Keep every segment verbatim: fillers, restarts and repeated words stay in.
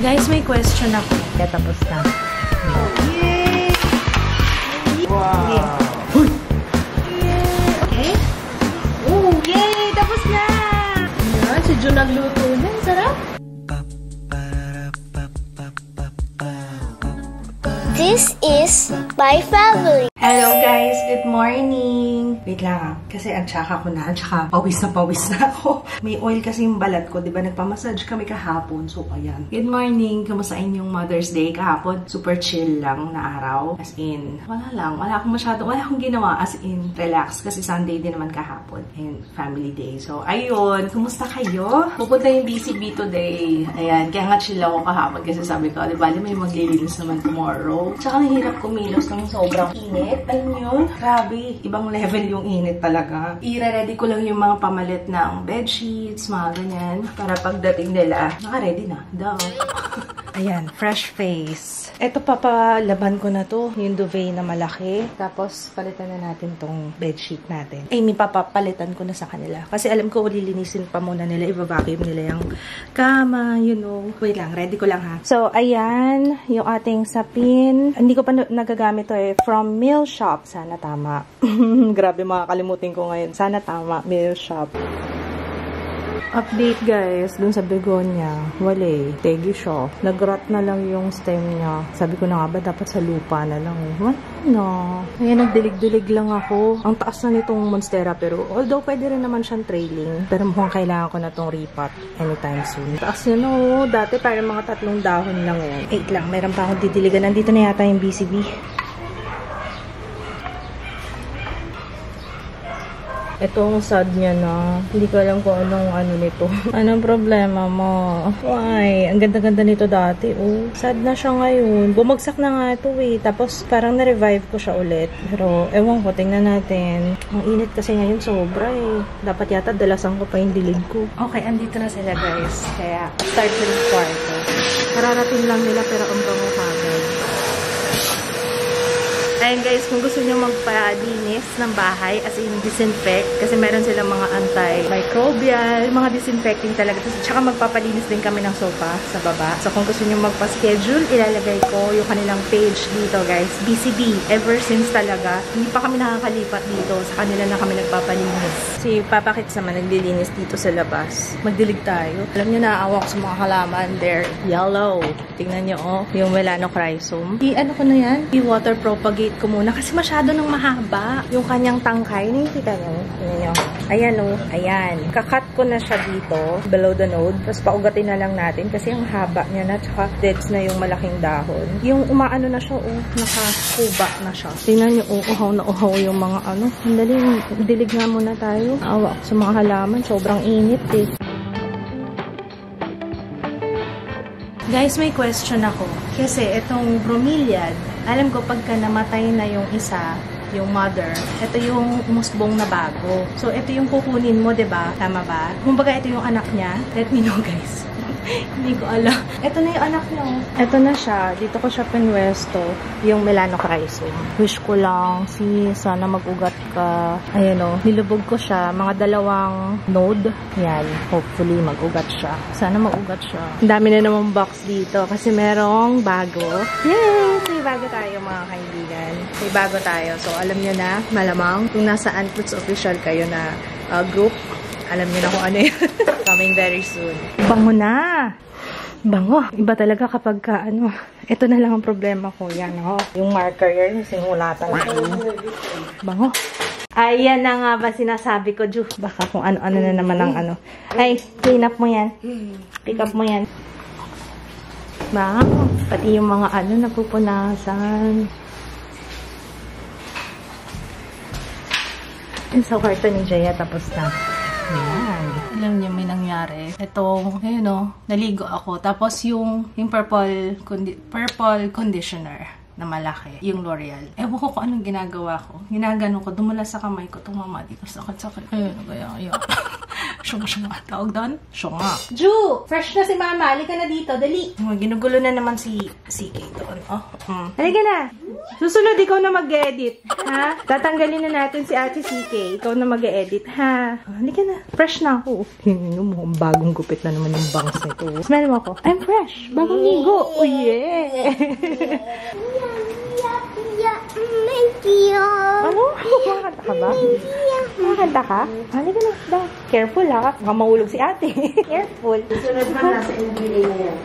Guys, may question ako. Kaya tapos na. Yay! Wow! Yay! Yeah. Okay. Oh, yay! Tapos na! Yan, si Jun nagluto na. Sarap! This is my family. Hello guys! Good morning! Wait lang ah. Kasi antsaka ko na. Antsaka pawis na pawis na ako. May oil kasi yung balat ko. Diba nagpamassage kami kahapon. So ayan. Good morning! Kamusta inyong Mother's Day kahapon? Super chill lang na araw. As in, wala lang. Wala akong masyado. Wala akong ginawa. As in, relax. Kasi Sunday din naman kahapon. And family day. So ayun. Kamusta kayo? Pupunta yung B C B today. Ayan. Kaya nga chill ako kahapon. Kasi sabi ko, di bali may maglilinis naman tomorrow. Tsaka nahirap kumilos ng sobrang init. Alam nyo, grabe, ibang level yung init talaga. I-ready ko lang yung mga pamalit ng bedsheets, mga ganyan. Para pagdating nila, naka-ready na. Duh. Ayan, fresh face. Ito pa pa, laban ko na to. Yung duvet na malaki. Tapos, palitan na natin tong bedsheet natin. Amy, papapalitan ko na sa kanila. Kasi alam ko, lilinisin pa muna nila. Iba-vacuum nila yung kama, you know. Wait lang, ready ko lang ha. So, ayan, yung ating sapin. Hindi ko pa nagagamit to eh. From Meal Shop. Sana tama. Grabe, makakalimutin ko ngayon. Sana tama, Meal Shop. Update guys, dun sa begonia, wale, tegi siya. Nag-rot na lang yung stem niya. Sabi ko na nga ba, dapat sa lupa na lang. What? No. Kaya nagdilig-dilig lang ako. Ang taas na nitong Monstera, pero although pwede rin naman siyang trailing, pero mukhang kailangan ko na tong repot anytime soon. Taas yun o. Dati parang mga tatlong dahon lang yun. Eight lang, meron pa akong didiligan. Nandito na yata yung B C B. Itong sad niya na. Hindi ko alam kung anong ano nito. Anong problema mo? Why? Ang ganda-ganda nito dati. Oh. Sad na siya ngayon. Bumagsak na nga ito eh. Tapos parang na-revive ko siya ulit. Pero ewan ko, tingnan natin. Ang init kasi ngayon sobra eh. Dapat yata dalasan ko pa yung dilig ko. Okay, andito na sila guys. Kaya start with the party. Kararating lang nila pero ang bango kagad. Ayan guys, kung gusto nyo magpalinis ng bahay, as in disinfect, kasi meron silang mga anti-microbial, mga disinfecting talaga. Tsaka magpapalinis din kami ng sofa sa baba. So kung gusto nyo magpa-schedule, ilalagay ko yung kanilang page dito guys. B C B, ever since talaga, hindi pa kami nakakalipat dito. Sa kanila na kami nagpapalinis. Si Papa Kits naman naglilinis dito sa labas. Magdilig tayo. Alam nyo, naaawa ko sa mga halaman. They're yellow. Tingnan nyo oh, yung Melanochrysum. I-ano ko na yan? I-water propagate ko muna kasi masyado nang mahaba yung kanyang tangkay. Nakikita nyo? Nyo. Ayan o. Ayan. Kakat ko na siya dito. Below the node. Tapos paugatin na lang natin kasi ang haba niya na. Tsaka deads na yung malaking dahon. Yung umaano na siya o. Oh, nakakuba na siya. Tingnan nyo. Oh, uhaw na uhaw yung mga ano. Sandali. Dilig nga muna tayo. Awa sa mga halaman. Sobrang init eh. Guys, may question ako. Kasi itong bromeliad, alam ko pagka namatay na yung isa, yung mother, ito yung musbong na bago. So, ito yung kukunin mo, diba? Tama ba? Kumbaga, ito yung anak niya. Let me know, guys. Hindi ko alam. Ito na yung anak niya. Ito na siya. Dito ko siya pinwesto. Yung Melanochrysum. Wish ko lang. Si, sana mag-ugat ka. Ayan o. Nilubog ko siya. Mga dalawang node. Yan. Hopefully, mag-ugat siya. Sana mag-ugat siya. Ang dami na namang box dito. Kasi merong bago. Yay! May bago tayo, mga kaibigan. May bago tayo. So, alam niyo na, malamang, kung nasa Uncloods Official kayo na uh, group, alam niyo na kung ano yun. Coming very soon. Bango na! Bango! Iba talaga kapag ka, ano, ito na lang ang problema ko. Yan, oh. Yung marker yun, sinulatan ko. Bango! Ayan na nga ba sinasabi ko, Ju. Baka kung ano-ano na naman ang ano. Ay, clean up mo yan. Pick up mo yan. Bango! Pati yung mga ano, napupunasan. And so, karto ni Jaya, tapos na. Ayan. Alam niyo, may nangyari. Ito, ayun o, naligo ako. Tapos yung, yung purple, condi purple conditioner na malaki, yung L'Oreal. Ewan ko kung anong ginagawa ko. Ginagano ko, dumula sa kamay ko, tumama dito, sakit-sakit. Ayun, ayun, ayun. Syunga-syunga. Tawag doon? Syunga. Ju! Fresh na si Mama. Halika na dito. Dali. Oh, ginugulo na naman si C K doon. Oh. Mm. Halika na. Susunod, ikaw na mag-edit. Ha? Tatanggalin na natin si Ate C K. Ikaw na mag-edit. Ha? Halika na. Fresh na ako. Tingnan mo, ang bagong gupit na naman yung bangs nito. Smell mo ako. I'm fresh. Bagong ligo. Oh yeah! Ano? Makakanta ka ba? Makakanta ka? Halika na daw. Careful ha. Baka mahulog si ate. Careful. Sunod pa na sa N B A na yan.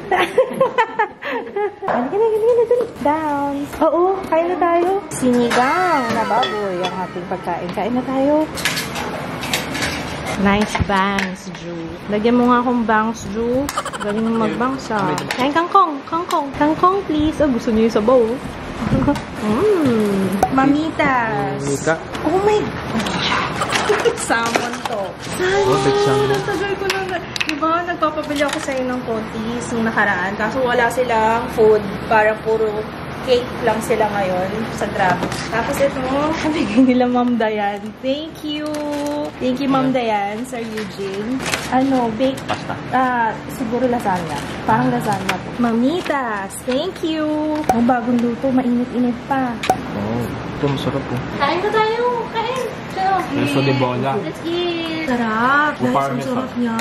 Halika na, halika na. Down. Oo, kain na tayo. Sinigang na baboy ang ating pagkain. Kain na tayo. Nice bangs, Ju. Lagyan mo nga akong bangs, Ju. Galing mo mag-bangs ha. Kain kangkong, kangkong. Kangkong, please. Oh, gusto niyo yung sabaw. Mmm. Mamitas. Mamita. Oh my God. Salmon to. Salmon. Natagal ko lang. Diba, nagpapabili ako sa'yo ng Conti's nung nakaraan. Kaso wala silang food. Parang puro cake lang sila ngayon sa grab. Tapos ito, nabigay nila Ma'am Dayan. Thank you. Thank you, Ma'am Dayan, Sir Eugene. Ano, bake? Pasta. Ah, siguro lasagna. Parang lasagna po. Mamitas, thank you. Ang bagong luto, mainit-init pa. Oh, ito masarap po. Kain ko tayo. Kain. Let's eat. Let's eat. Sarap. Guys, ang sarap niya.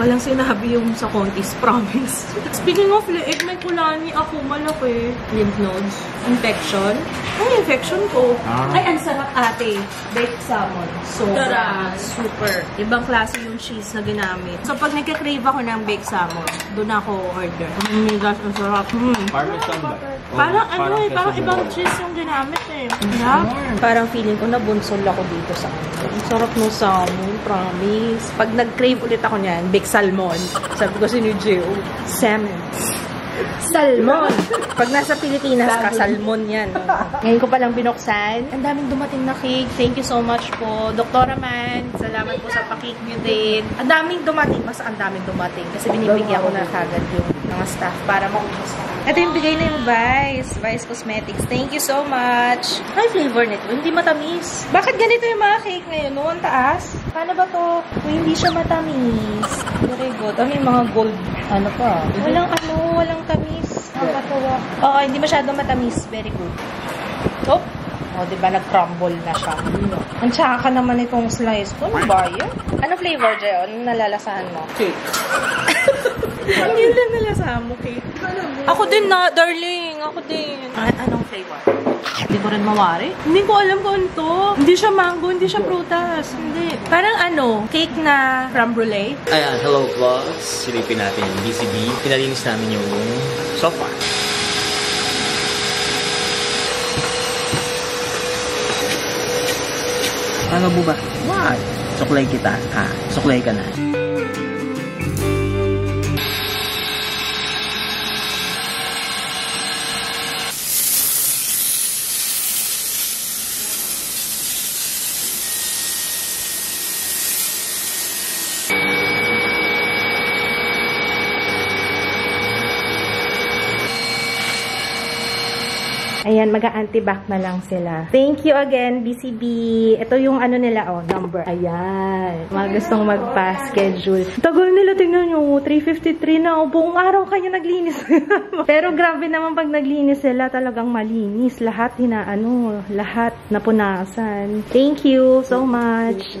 Walang sinabi yung sa Conti's Promise. Speaking of leeg, may kulani ako. Malaki. Lymph nodes. Infection. Ay, infection ko. Ah. Ay, ang sarap ate. Baked salmon. So, tara. Super. Ibang klase yung cheese na ginamit. So, pag nagka-crave ako ng baked salmon, doon ako order. Oh my gosh, ang sarap. Hmm. Parmesan ba? Parang oh, ano eh, parang ibang cheese yung ginamit eh. Yeah. Parang feeling ko nabunsol ako dito sa akin. Ang sarap ng salmon, promise. Pag nag-crave ulit ako niyan, baked salmon. Sabi ko si New Geo, salmon. Salmon! Pag nasa Pilipinas ka, salmon yan. Ngayon ko palang binuksan. Ang daming dumating na cake. Thank you so much po. Doktora Man, salamat po sa pakik nyo din. Ang daming dumating. Mas ang daming dumating. Kasi binibigyan ko na kagad yung mga staff para maubos na. Ito yung bigay na yung VICE. VICE Cosmetics. Thank you so much. May flavor nito. Hindi matamis. Bakit ganito yung mga cake ngayon? No, ang taas. Paano ba to? Kung hindi siya matamis. Very good. Ano yung mga gold? Ano pa? Walang ano, walang tamis. Nakakatawa. Oo, hindi masyadong matamis. Very good. Oh, oh diba nag-crumble na siya. Ang tsaka naman itong slice ko. Ano ba yun? Ano flavor, Jeo? Ano nalalasahan mo? Cake. Ano yun lang nalasahan mo, cake? Ako din na, darling. Ako din. Anong flavor? Hindi ko rin mawari. Hindi ko alam kung ito. Hindi siya mango, hindi siya prutas. Hindi. Parang ano, cake na crème brûlée. Ayan, hello vlogs. Silipin natin yung B C B. Pinalinis namin yung sofa. Ano mo ba? What? Suklay kita. Ha? Suklay ka na. Ayan, mag-a-antibac na lang sila. Thank you again, B C B. Ito yung ano nila, oh, number. Ayan. Mga gustong magpa-schedule. Tagal nila, tingnan nyo, three fifty-three na. O, buong araw kayo naglinis. Pero grabe naman pag naglinis sila, talagang malinis. Lahat hinaano, lahat napunasan. Thank you so much.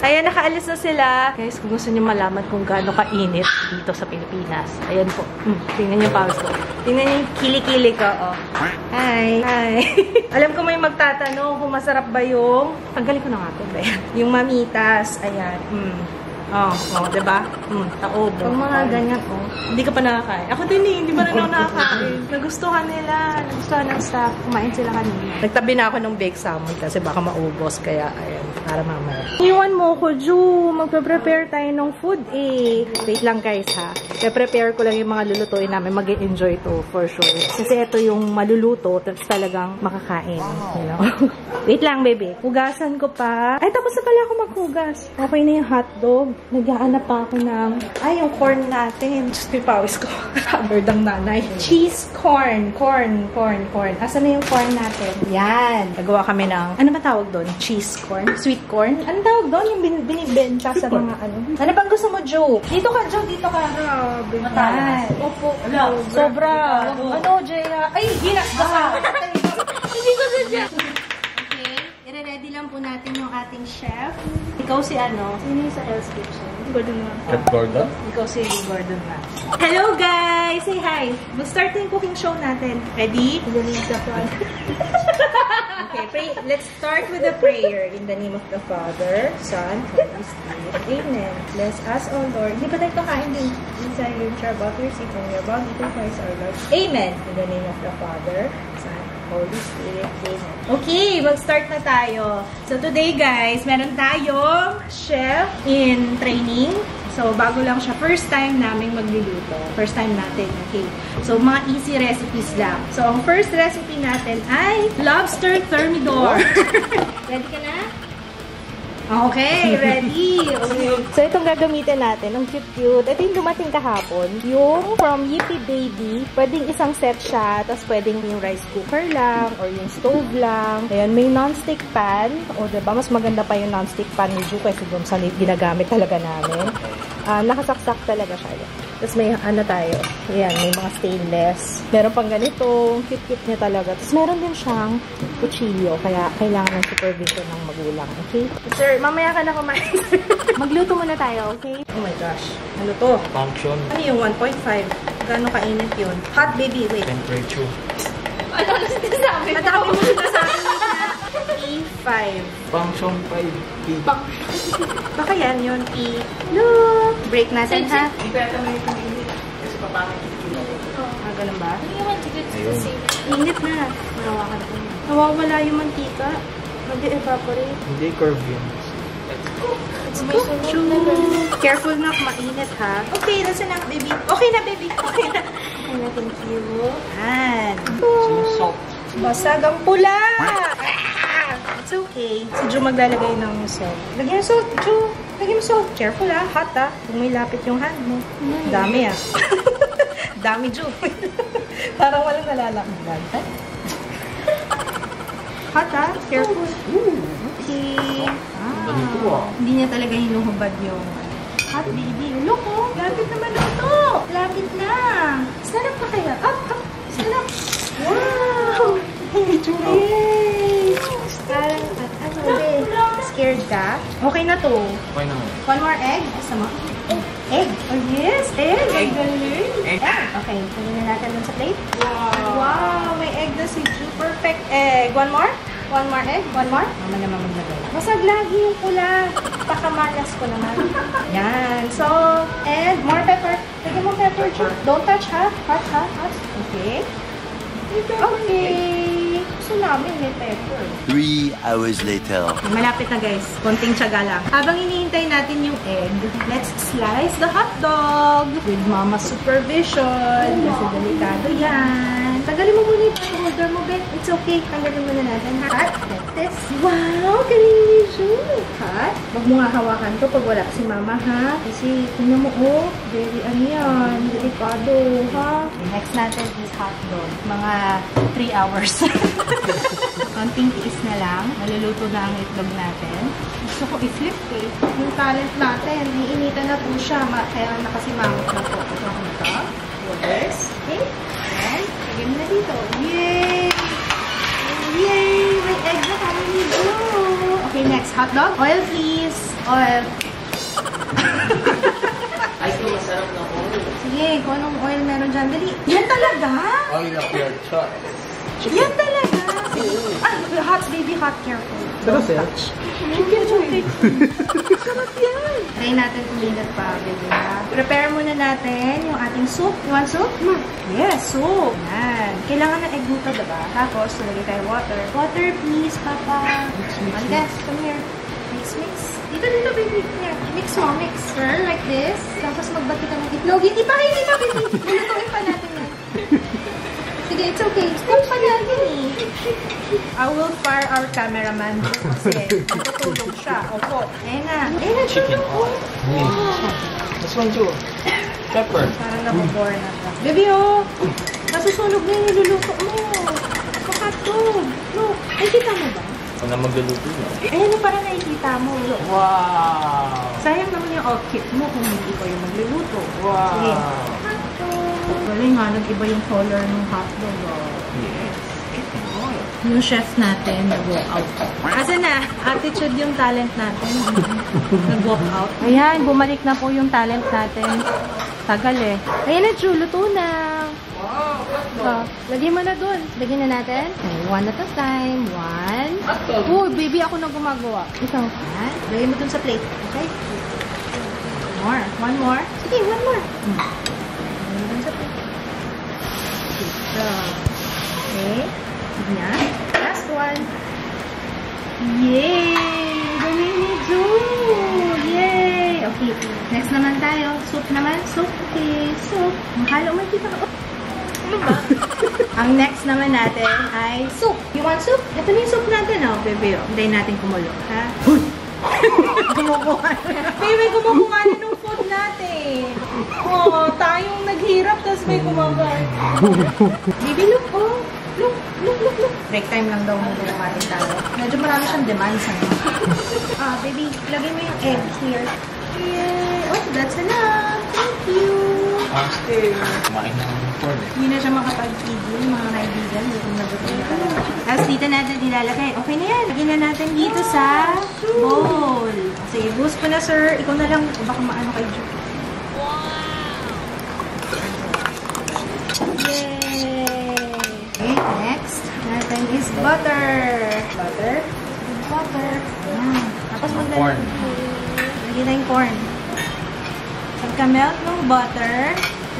Ayan, nakaalis na sila. Guys, kung gusto nyo malaman kung gaano kainit dito sa Pilipinas. Ayan po. Hmm, tingnan nyo yung pawis ko. Tingnan nyo yung kilikili ko. Oh. Hi. Hi. Alam ko may magtatanong kung masarap ba yung... Tanggalin ko na nga po. Yung mamitas. Ayan. Mm. Oh, oh, diba? Mm, taob. Yung mga ganyan, oh. Hindi ka pa nakakain. Ako din eh, hindi ba na nakakain. Nagustuhan nila. Nagustuhan ng staff. Kumain sila kanina. Nagtabi na ako ng baked salmon kasi baka maubos. Kaya, ayan, para mamaya. Iwan mo ko, Ju. Magpe-prepare tayo ng food eh. Wait lang guys ha. Pre-prepare ko lang yung mga lulutuin namin. Mag-enjoy to for sure. Kasi ito yung maluluto. Tapos talagang makakain. You know? Wait lang, baby. Hugasan ko pa. Ay, tapos na pala ako maghugas. Okay na yung hotdog. Naghahanap pa ako ng... Ay, yung corn natin. Just pipawis ko. Covered ang nanay. Cheese corn. Corn, corn, corn. Asan na yung corn natin? Yan. Nagawa kami ng... Ano ba tawag doon? Cheese corn? Sweet corn? Ano tawag doon? Yung bin binibenta sa mga ano? Ano bang gusto mo, Joe? Dito ka, Joe. Dito ka. Grabe. Matalas. Opo. Sobra. Ano, Jaya? Ay, hinas ka sa akin. Hindi ko sadya. I-ready lang po natin yung ating chef. Ikaw si ano? Sino yung sa Elle's Kitchen? Gordon Ramsay. Chef Gordon? Ikaw si Gordon Ramsay. Hello guys! Say hi! We'll start na yung cooking show natin. Ready? Okay, pray. Let's start with a prayer. In the name of the Father, Son, and Holy Spirit. Amen. Bless us, O Lord. Hindi ba tayo kakain din? Inside your chair, about to receive from your body, to Christ our Lord. Amen. In the name of the Father, Son, Holy Spirit. Amen. Okay, mag-start na tayo. So today guys, meron tayong chef in training. So bago lang siya, first time namin magluluto. First time natin, okay. So mga easy recipes lang. So ang first recipe natin ay lobster thermidor. Ready ka na? Okay, ready! Okay. So, itong gagamitin natin. Ang cute-cute. Ito yung dumating kahapon. Yung from Yippie Baby. Pwedeng isang set siya. Tapos, pwedeng yung rice cooker lang. Or yung stove lang. Ayan, may non-stick pan. O, diba? Mas maganda pa yung non-stick pan ni Ju. Kasi doon sa ginagamit talaga namin. Uh, nakasaksak talaga siya. Tapos, may ano tayo. Ayan, may mga stainless. Meron pang ganito. Cute-cute niya talaga. Tapos, meron din siyang kuchilyo. Kaya, kailangan ng supervision ng magulang. Okay? Sir, mamaya ka na kumain. Magluto muna tayo, okay? Oh my gosh. Ano to? Function. Ano yung one point five? Gano'ng kainit yun? Hot baby, wait. Temperature. Ano na sinasabi mo? Matapin mo sinasabi mo na E five. Function five B. Baka yan yun. E. Look! Break natin ha. Hindi kaya naman yung kainit. Kasi papangit yung kilo. Ah, ganun ba? Ano yung mantika? Init na. Mawawakan ko yun. Nawawala yung mantika. Mag-evaporate. Hindi, curve yun. Let's go. Careful na, mainit ha. Okay, nasa na, baby. Okay na, baby. Okay na. Okay na, thank you. Ayan. Basag ang pula. It's okay. Si Ju maglalagay ng salt. Lagyan mo salt, Ju. Lagyan mo salt. Careful ha, hot ha. Kung may lapit yung hand mo. Dami ha. Dami, Ju. Parang walang nalalaman. Hot ha, careful. Okay. Wow. Hindi niya talaga hinuhubad yung hot baby. Look oh, lapit naman ito. Lapit na. Sarap pa kaya? Up, up. Sarap. Wow. Yay. Parang, ano eh. Scared ka? Okay na to. Okay na. One more egg. Asa mo? Egg. Oh yes, egg. Egg. Egg. Okay, pagin na natin dun sa plate. Wow. Wow, may egg na si Ju. Perfect egg. One more? One more egg? One more? Mama naman maglagay. Masag lagi yung pula. Pakamalas ko naman. Yan. So, egg, more pepper. Lagyan mo pepper. Don't touch ha. Hot ha. Hot. Okay. Okay. Gusto namin may pepper. Three hours later. Malapit na guys. Konting tiyaga lang. Habang hinihintay natin yung egg, let's slice the hot dog with mama's supervision. Kasi delikado yan. Tagalin mo muna yung order mo, Ben. It's okay. Tagalin muna natin. Cut. That's this. Wow! Galing ni Ju. Cut. Huwag mo nga hawakan to pag wala si mama, ha? Kasi, tingnan mo, oh. Very, ano yan? Delikado, ha? Okay, next natin is hot dog. Mga three hours. Konting tiis na lang. Maluluto na ang itlog natin. Gusto ko i-flip, eh. Yung talent natin, iinita na po siya. Kaya nakasimangot na po. Ito ako na ito. Waters. Okay. Game na dito. Yay! Yay! May egg na kami dito. Okay, next. Hot dog. Oil, please. Oil. Ay, ito masarap na oil. Sige, kung anong oil meron dyan. Dali. Yan talaga? Oil of your choice. Yan talaga. Ay, hot baby, hot careful. Sarap yan. Sarap yan. Try natin kumilat pa, baby. Prepare muna natin yung ating soup. You want soup? Ma. Yes, soup. Yan. Kailangan ng egg buta, diba? Tapos, tulagay tayo water. Water, please, papa. Yes, come here. Mix, mix. Dito, dito, baby. Mix mo, mix. Sir, like this. Tapos magbati ka ng itlog. Hindi pa, hindi pa, baby. Bulutuin pa natin yan. Sige, it's okay. Stop pa natin eh. I will fire our cameraman kasi matutulog siya. Opo. Ayan na. Ayan na, tulog ko. That's one too. Pepper. Parang nabobore na ka. Baby, oh. Nasusunog na yung niluluto mo. Pakatog. Look. Ay, kita mo ba? Wala magluluto na. Ayan na, parang nakikita mo. Look. Wow. Sayang naman yung outfit mo kung hindi ko yung magluluto. Wow. Pakatog. Wala nga, nag-iba yung color ng hotdog. Yes. Yung chef natin nag-walk out. Asa na? Attitude yung talent natin. Nag-walk out. Ayan, bumalik na po yung talent natin. Tagal eh. Ayan na, Drew. Luto na. Wow, hotdog. So, lagyan mo na dun. Lagyan na natin. Okay, one at a time. One. Hotdog. Uy, baby, ako na gumagawa. Ikaw ka. Lagyan mo dun sa plate. Okay? More. One more. Sige, one more. Hmm. Lagyan mo dun sa plate. Dito. Okay. Na. Last one. Yay! Galing ni June! Yay! Okay. Next naman tayo. Soup naman. Soup. Okay. Soup. Mahalo. May kita ka. Ano ba? Ang next naman natin ay soup. You want soup? Ito na yung soup natin. Oh, baby. Hintayin natin kumulo. Ha? Uy! Gumukuha na. Baby, gumukuha na ng food natin. Oh, tayong naghirap tapos may kumakain. Baby, look oh. Look, look, look, look. Break time lang daw mo gumawain tayo. Medyo marami siyang demands, ano? Ah, baby, lagay mo yung egg here. Yay! Oh, that's enough. Thank you. Okay. Kumain na ng corn. Hindi na siya makapag-tigil, mga kaibigan. Dito nagutin na talaga. Tapos dito natin nilalagay. Okay na yan. Lagyan na natin dito sa bowl. Sige, boost ko na, sir. Ikaw na lang. O baka maano kayo. Is butter. Butter. Butter. Ayan. Tapos maglalagay. Lagyan na yung corn. Pagka-melt ng butter,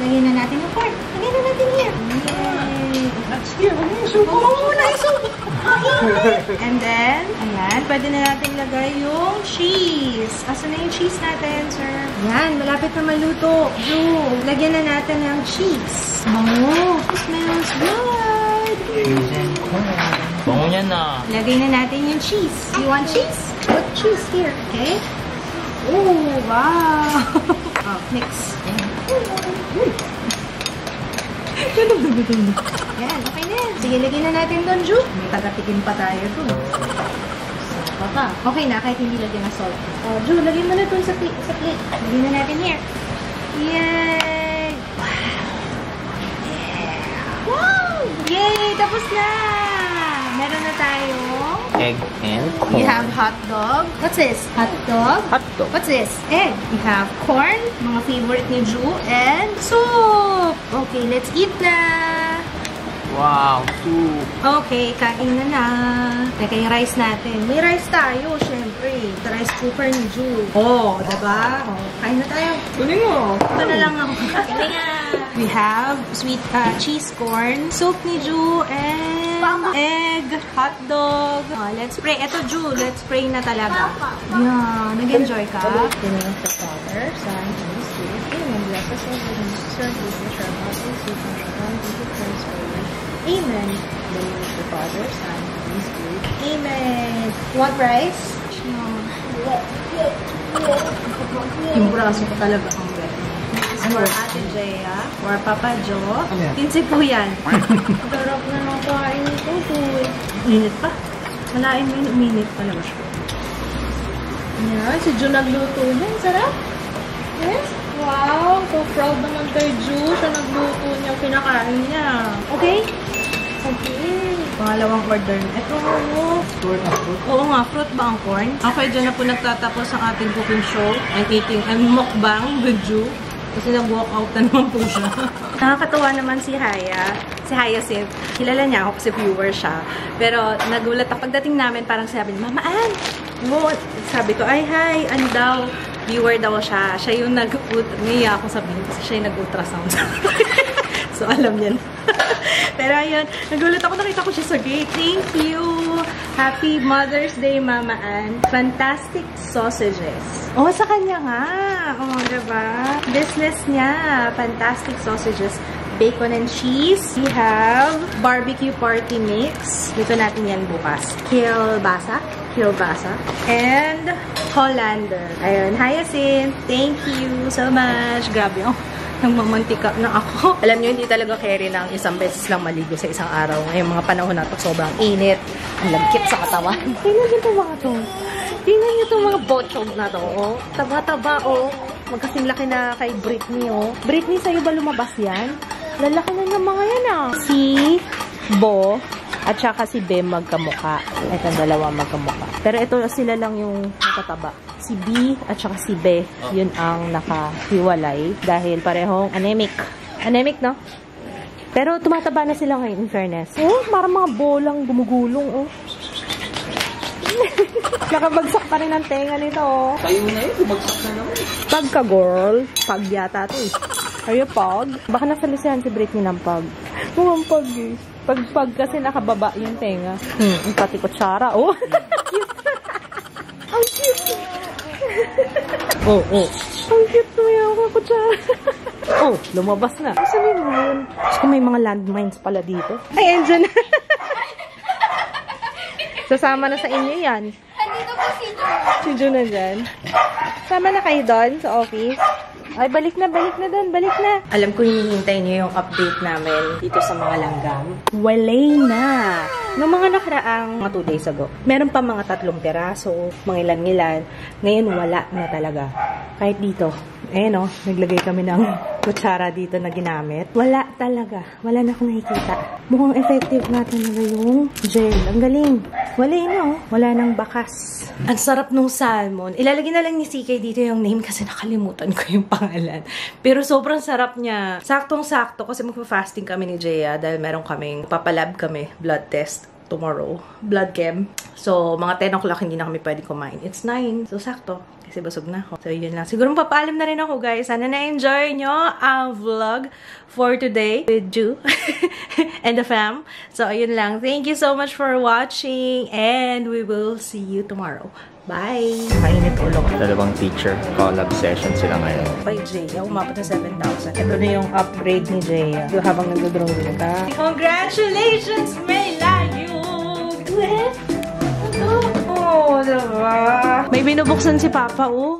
lagyan na natin yung corn. Lagyan na natin here. Yay! That's here. Ano yung soup? Oo, na yung soup! And then, ayan, pwede na natin lagay yung cheese. Asa na yung cheese natin, sir? Ayan, malapit na maluto. Dude, lagyan na natin ng cheese. Oh, it smells good! Bango niya na. Lagay na natin yung cheese. You want cheese? Put cheese here. Okay? Oh, wow! Oh, mix. Ganun ba ba doon? Ayan, okay na. Sige, lagay na natin doon, Ju. May tagatikin pa tayo doon. Papa. Okay na, kahit hindi lagyan na salt. Oh, Ju, lagay mo na doon sa plate. Sa plate. Lagay na natin here. Yay! Wow! Yeah! Wow! Yay! Tapos na! Meron na tayo. Egg and corn. We have hot dog. What's this? Hot dog. Hot dog. What's this? Egg. We have corn. Mga favorite ni Ju. And soup. Okay, let's eat na. Wow, soup. Okay, kain na na. Lagay yung rice natin. May rice tayo, syempre. The rice cooker ni Ju. Oh, diba? Oh, kain na tayo. Kunin mo. Ito na lang ako. Kain na. We have sweet uh, cheese corn, soup ni Ju, and Papa. Egg, hot dog. Oh, let's pray. Eto, Ju, let's pray na talaga. Papa. Yeah, nag-enjoy ka. Then, the Father, Son, and Spirit. Amen. Bless us all for the necessary business, our apostles, who can return to the Christ forever. Amen. Then, the Father, Son, and Spirit. Amen. What rice? No. Yung braso ko talaga ang bread. Or Ate Jaya, or Papa Jo. Tinsi po yan. Darap na lang kain ito. Init pa. Malain mo yun, uminit pa naman siya. Ayan, si Ju nagluto niyan. Sarap. Yes? Wow, so proud naman kay Ju. Siya nagluto niya, pinakain niya. Okay? Okay. Pangalawang order na. Ito ano? Fruit na fruit? Oo nga, fruit ba ang corn? Okay, dyan na po nagtatapos ang ating cooking show. I'm eating and mukbang with Ju. Kasi nag-walk out na naman po siya. Nakakatawa naman si Haya. si Hyacinth, kilala niya ako kasi viewer siya. Pero nagulat ako pagdating namin, parang sabi niya, Mama Ann, mo, sabi ko, ay hi, ano daw, viewer daw siya. Siya yung nag-ultrasound. Niya ako sabihin kasi siya yung nag-ultrasound. So, alam niya na. Pero ayun, nagulat ako, nakita ko siya sa gate. Thank you! Happy Mother's Day, Mama Ann. Fantastic Sausages. Oh, sa kanya nga. Oh, diba? Business niya. Fantastic Sausages. Bacon and cheese. We have barbecue party mix. Dito natin yan bukas. Kielbasa. Kielbasa. And Hollander. Ayun, Hyacinth. Thank you so much. Grabe yung nang mamantika na ako. Alam nyo, hindi talaga carry ng isang beses lang maligo sa isang araw. Ngayong mga panahon na ito, sobrang init. Ang lamkit sa katawan. Tingnan nyo itong mga ito. Tingnan nyo itong mga botchog na ito. Taba-taba, oh. Magkasing laki na kay Britney, oh. Britney, sa'yo ba lumabas yan? Lalaki na ng mga yan, ah. Si Bo at saka si Bem magkamuka. Ito ang dalawa magkamuka. Pero ito sila lang yung nakataba. Si B at saka si B, yun ang nakahiwalay dahil parehong anemic. Anemic, no? Pero tumataba na sila ngayon, in fairness. Oh, parang mga bolang gumugulong, oh. Nakabagsak pa rin ang tenga nito, oh. Kayo na yun, bumagsak na naman. Pagka-girl, pag yata ito, eh. Are you pog? Baka nasalisahan si Britney ng pag. Oh, ang pag, eh. Pag, pag kasi nakababa yung tenga. Hmm, ang pati kutsara, oh. Ang cute! Oh, oh. Ang cute na yan, mga kutsara. Oh, lumabas na. Kasi naman, kasi may mga landmines pala dito. Ay, andyan na. Sasama na sa inyo yan. Andito po si Jun. Si Jun na dyan. Sama na kayo doon sa office. Ay, balik na, balik na doon, balik na. Alam ko hinihintay niyo yung update namin dito sa mga langgam. Wala na. Noong mga nakaraang mga two days ago, meron pa mga tatlong teraso, mga ilan-ilan. Ngayon, wala na talaga. Kahit dito. Eh, no, naglagay kami ng kutsara dito na ginamit. Wala talaga. Wala na akong nakikita. Mukhang effective natin na yung gel. Ang galing. Wala na, oh. Wala nang bakas. Ang sarap nung salmon. Ilalagay na lang ni C K dito yung name kasi nakalimutan ko yung pangalan. Pero sobrang sarap niya. Saktong-sakto kasi magpa-fasting kami ni Jaya dahil meron kaming papalab kami, blood test tomorrow, blood chem. So, mga ten o'clock hindi na kami pwede kumain. It's nine. So, sakto. Kasi basog na ako. So, yun lang. Siguro papaalam na rin ako, guys. Sana na-enjoy nyo ang vlog for today with Ju and the fam. So, ayun lang. Thank you so much for watching and we will see you tomorrow. Bye! Kainit ulo. Dalawang teacher collab session sila ngayon. By Jaya, umapot na seven thousand. Ito na yung upgrade ni Jaya. Habang nag-drawing ka. Congratulations, Melayu! What? Oh, diba? May binubuksan si Papa, oh.